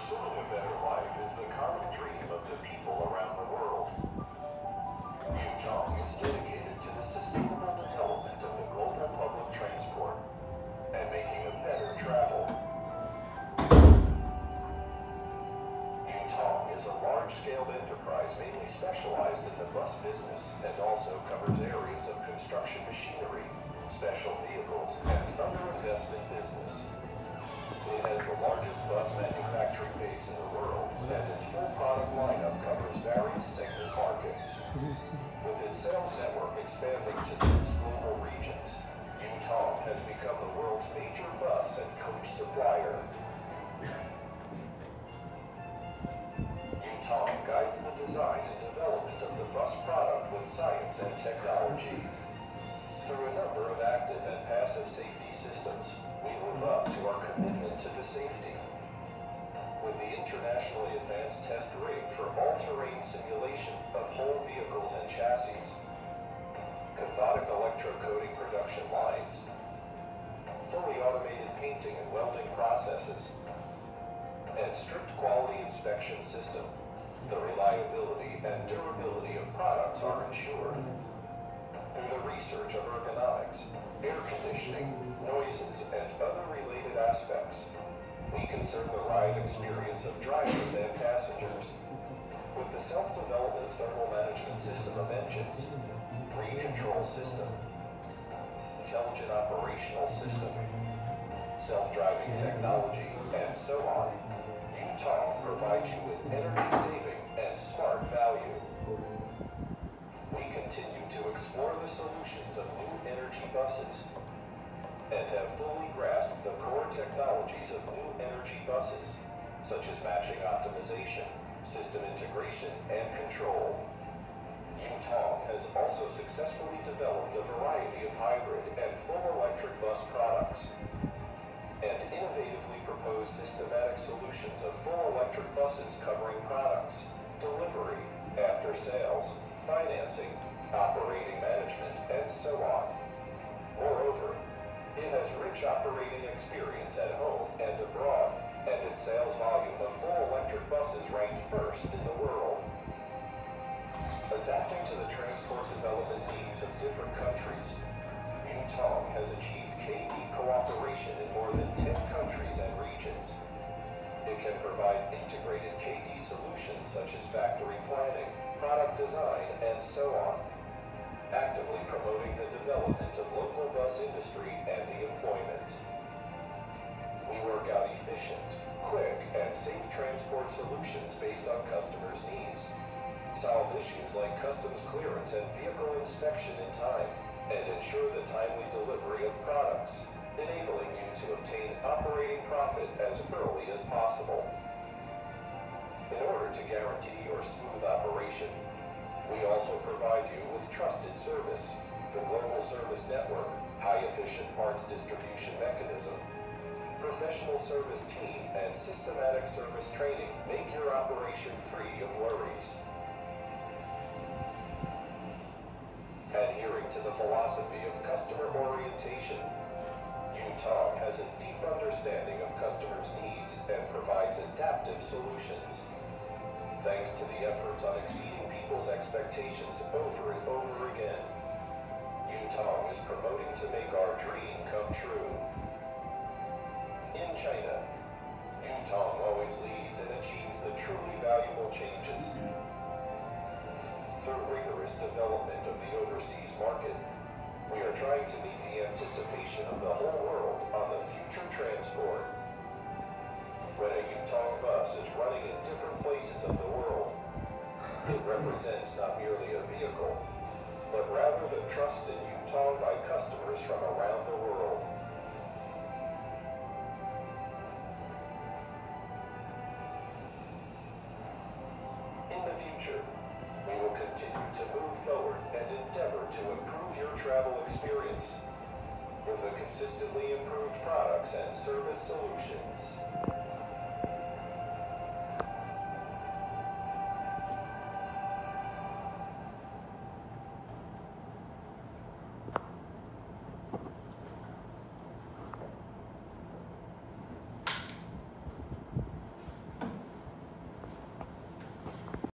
Pursuing a better life is the common dream of the people around the world. Yutong is dedicated to the sustainable development of the global public transport and making a better travel. Yutong is a large-scale enterprise mainly specialized in the bus business and also covers areas of construction machinery, special vehicles, and other investment business. It has the largest bus manufacturing base in the world, and its full product lineup covers various segment markets. With its sales network expanding to 6 global regions, Yutong has become the world's major bus and coach supplier. Yutong guides the design and development of the bus product with science and technology. Through a number of active and passive safety systems, we live up to our commitment to the safety. With the internationally advanced test rig for all-terrain simulation of whole vehicles and chassis, cathodic electrocoating production lines, fully automated painting and welding processes, and strict quality inspection system, the reliability and durability of products are ensured. Through the research of ergonomics, air conditioning, noises, and other related aspects, we concern the ride experience of drivers and passengers. With the self-development thermal management system of engines, remote control system, intelligent operational system, self-driving technology, and so on, Yutong provides you with energy-saving and smart value. We continue to explore the solutions of new energy buses and have fully grasped the core technologies of new energy buses, such as matching optimization, system integration, and control. Yutong has also successfully developed a variety of hybrid and full electric bus products and innovatively proposed systematic solutions of full electric buses covering products, delivery, after sales, financing, operating management, and so on. Moreover, it has rich operating experience at home and abroad, and its sales volume of full electric buses ranked first in the world. Adapting to the transport development needs of different countries, Yutong has achieved KD cooperation in more than 10 countries and regions. It can provide integrated KD solutions such as factory planning, product design, and so on, actively promoting the development of local bus industry and the employment. We work out efficient, quick, and safe transport solutions based on customers' needs, solve issues like customs clearance and vehicle inspection in time, and ensure the timely delivery of products, enabling you to obtain operating profit as early as possible. In order to guarantee your smooth operation, we also provide you with trusted service, the global service network, high-efficient parts distribution mechanism, professional service team, and systematic service training make your operation free of worries. Adhering to the philosophy of customer orientation, Yutong has a deep understanding of customers' needs and provides adaptive solutions. Thanks to the efforts on exceeding people's expectations over and over again, Yutong is promoting to make our dream come true. In China, Yutong always leads and achieves the truly valuable changes. Through rigorous development of the overseas market, we are trying to meet the anticipation of the whole world on the future transport. When a Yutong bus is running in different places of the world, it represents not merely a vehicle, but rather the trust in Yutong by customers from around the world. In the future, we will continue to move forward and endeavor to improve your travel experience with the consistently improved products and service solutions.